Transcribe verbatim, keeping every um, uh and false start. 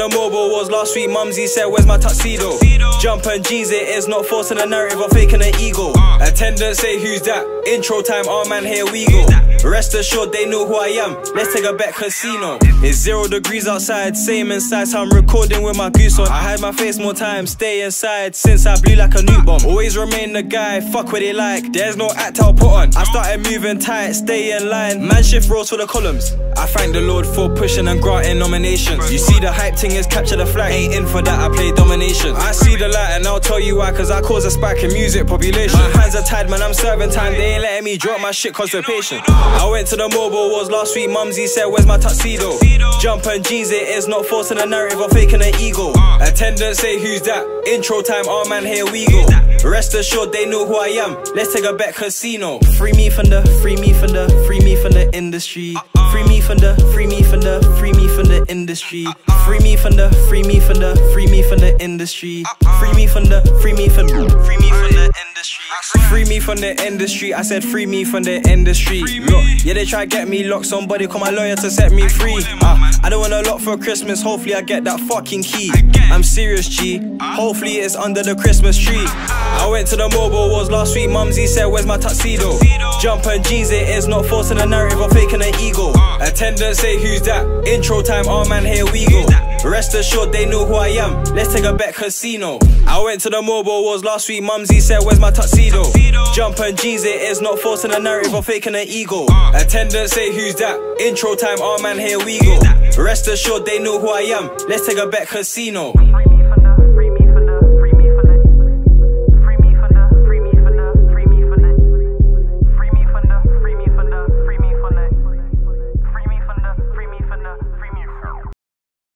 the MOBO Awards last week, Mumsy said, where's my tuxedo? Jump and G's, it is not forcing a narrative or faking an ego. Attendants say, who's that? Intro time, oh man, here we go. Rest assured, they know who I am. Let's take a bet casino. It's zero degrees outside, same inside, so I'm recording with my goose on. I hide my face more time, stay inside, since I blew like a new bomb. Always remain the guy, fuck what they like, there's no act I'll put on. I started moving tight, stay in line, man shift rolls for the columns. I thank the Lord for pushing and granting nominations. You see the hype thing is capture the flag, ain't in for that, I play domination. I see the light and I'll tell you why, cause I cause a spike in music population. My hands are tied, man, I'm serving time, they ain't letting me drop my shit cause they're patient. I went to the MOBO Awards last week, Mumsy said, where's my tuxedo? Jump and G's, it is not forcing a narrative or faking an ego. Attendants say, who's that? Intro time, oh man, here we go. Rest assured, they know who I am. Let's take a bet casino. Free me from the, free me from the, free me from the industry. Free me from the, free me from the, free me from the industry. Free me from the, free me from the, free me from the industry. Free me from the, free me from the, free me from the industry. Free me from the industry, I said free me from the industry. Look, yeah, they try to get me locked, somebody call my lawyer to set me free. uh, I don't want a lot for Christmas, hopefully I get that fucking key. I'm serious, G, hopefully it's under the Christmas tree. I went to the MOBO Awards last week, Mumsy said, where's my tuxedo? Jump and G's, it is not forcing a narrative or faking an ego. Attendants say, who's that? Intro time, oh man, here we go. Rest assured, they know who I am. Let's take a bet casino. I went to the MOBO Awards last week, Mumsy said, where's my tuxedo? Jump and G's, it is not forcing a narrative or faking an ego. Attendants say, who's that? Intro time, oh man, here we go. Rest assured, they know who I am. Let's take a bet casino.